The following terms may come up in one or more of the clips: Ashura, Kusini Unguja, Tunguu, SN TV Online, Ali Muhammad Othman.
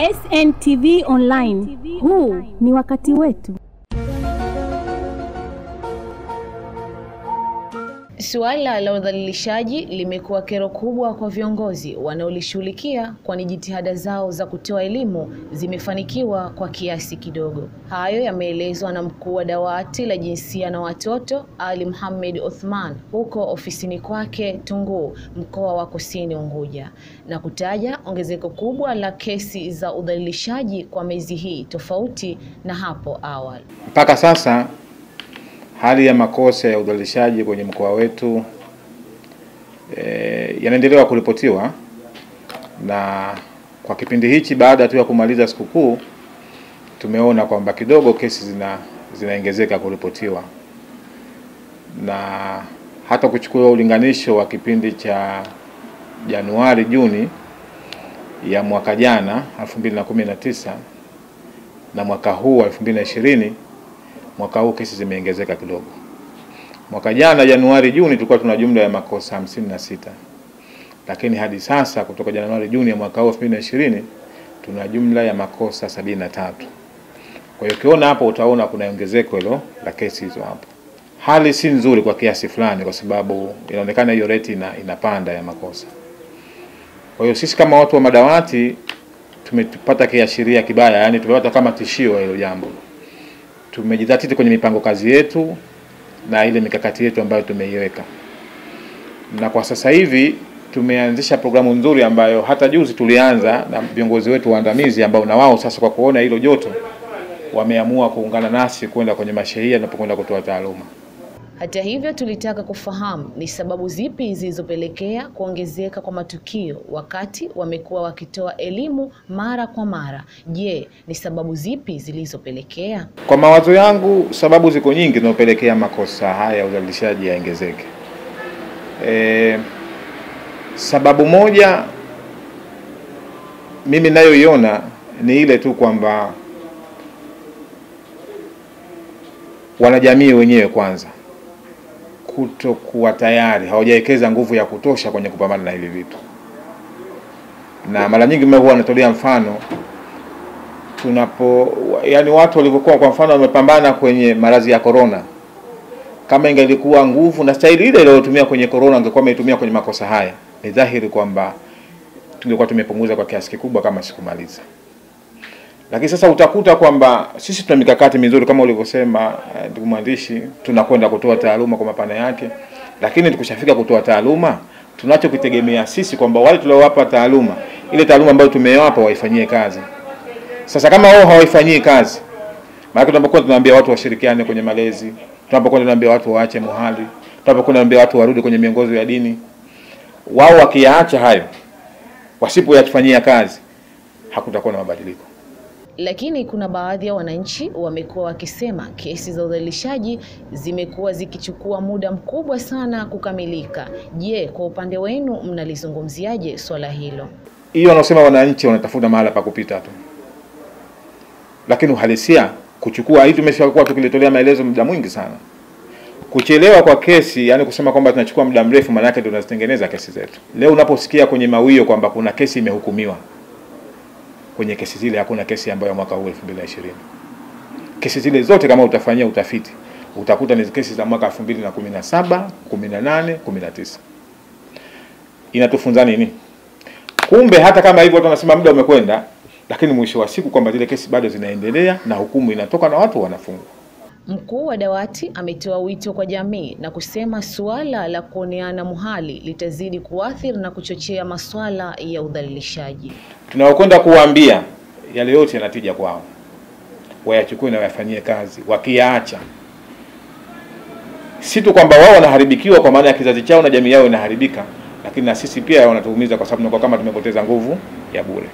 SN TV Online, huu ni wakati wetu. Suala la udhalilishaji limekuwa kero kubwa kwa viongozi wanaolishughulikia, kwani jitihada zao za kutoa elimu zimefanikiwa kwa kiasi kidogo. Hayo yameelezwa na mkuu wa dawati la jinsia na watoto Ali Muhammad Othman huko ofisini kwake Tunguu, mkoa wa Kusini Unguja, na kutaja ongezeko kubwa la kesi za udhalilishaji kwa miezi hii tofauti na hapo awali. Mpaka sasa hali ya makosa ya udhalilishaji kwenye mkoa wetu yanaendelea kuripotiwa, na kwa kipindi hichi baada tu ya kumaliza sikukuu tumeona kwamba kidogo kesi zinaongezeka kuripotiwa, na hata kuchukua ulinganisho wa kipindi cha Januari Juni ya mwaka jana 2019 na mwaka huu 2020, mwaka huu kesi zimeongezeka kidogo. Mwaka jana Januari Juni tulikuwa tuna jumla ya makosa 56. Lakini hadi sasa kutoka Januari Juni ya mwaka huu 2020 tuna jumla ya makosa 73. Kwa hiyo ukiona hapo utaona kuna ongezeko hilo la kesi hizo hapo. Hali si nzuri kwa kiasi fulani, kwa sababu inaonekana hiyo rate inapanda ya makosa. Kwa hiyo sisi kama watu wa madawati tumepata kiashiria kibaya, yani tumepata kama tishio hilo jambo. Tumejidhatiti kwenye mipango kazi yetu na ile mikakati yetu ambayo tumeiweka. Na kwa sasa hivi tumeanzisha programu nzuri ambayo hata juzi tulianza na viongozi wetu waandamizi, ambao na wao sasa kwa kuona hilo joto wameamua kuungana nasi kwenda kwenye mashahia na kwenda kutoa taaluma. Hata hivyo tulitaka kufahamu ni sababu zipi zilizopelekea kuongezeka kwa matukio wakati wamekuwa wakitoa elimu mara kwa mara. Je, ni sababu zipi zilizopelekea? Kwa mawazo yangu sababu ziko nyingi zinazopelekea makosa haya udhalilishaji yaongezeke. Sababu moja mimi nayoiona ni ile tu kwamba wanajamii wenyewe kwanza kutokuwa tayari, hawajawekeza nguvu ya kutosha kwenye kupambana na hivi vitu. Na mara nyingi mimi huwa natolea mfano yani watu walivyokuwa kwa mfano wamepambana kwenye maradhi ya corona, kama ingelikuwa nguvu na staili ile iliyotumia kwenye corona angekuwa ametumia kwenye makosa haya, ni dhahiri kwamba tungekuwa tumepunguza kwa kiasi kikubwa kama sikumaliza. Lakini sasa utakuta kwamba sisi tuna mikakati mizuri kama ulivyosema ndugu mwandishi, tunakwenda kutoa taaluma kwa mapana yake. Lakini tukushafika kutoa taaluma, tunachokitegemea sisi kwamba wale tuliowapa taaluma, ile taaluma ambayo tumewapa waifanyie kazi. Sasa kama wao hawaifanyii kazi, maana tunapokuwa tunaambia watu washirikiane kwenye malezi, tunapokuwa tunaambia watu waache muhali, tunapokuwa tunaambia watu warudi kwenye miongozo ya dini, wao wakiaacha hayo wasipoyafanyia kazi hakutakuwa na mabadiliko. Lakini kuna baadhi ya wananchi wamekuwa wakisema kesi za udhalilishaji zimekuwa zikichukua muda mkubwa sana kukamilika. Je, kwa upande wenu mnalizungumziaje swala hilo? Hiyo wanaosema wananchi wanatafuta mahala pa kupita tu. Lakini uhalisia kuchukua hii tumeshakuwa tukiletolea maelezo muda mwingi sana. Kuchelewa kwa kesi, yani kusema kwamba tunachukua muda mrefu maana yake tunazitengeneza kesi zetu. Leo unaposikia kwenye mawio kwamba kuna kesi imehukumiwa, kwenye kesi zile hakuna kesi ambayo mwaka huu 2020. Kesi zile zote kama utafanyia utafiti, utakuta ni kesi za mwaka 2017, 18, 19. Inatufunza nini? Kumbe hata kama hivyo watu wanasema muda umekwenda, lakini mwisho wa siku kwamba zile kesi bado zinaendelea na hukumu inatoka na watu wanafungwa. Mkuu wa dawati ametoa wito kwa jamii na kusema suala la kuoneana muhali litazidi kuathiri na kuchochea masuala ya udhalilishaji. Tunaokwenda kuwaambia yale yote yanatija kwao, wayachukue na wayafanyie kazi. Wakiyaacha si tu kwamba wao wanaharibikiwa kwa maana ya kizazi chao na jamii yao inaharibika, lakini na sisi pia wanatuumiza, kwa sababu kama tumepoteza nguvu ya bure.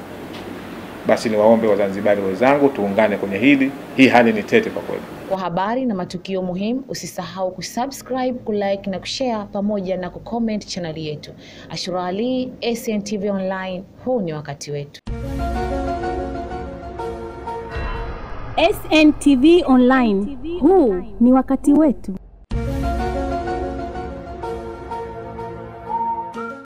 Basi ni waombe Wazanzibari wenzangu tuungane kwenye hili. Hii hali ni tete kwa kweli. Kwa habari na matukio muhimu usisahau kusubscribe, kulike na kushare pamoja na kucomment channel yetu. Ashura Ali, SN TV Online, huu ni wakati wetu. SN TV Online, huu ni wakati wetu.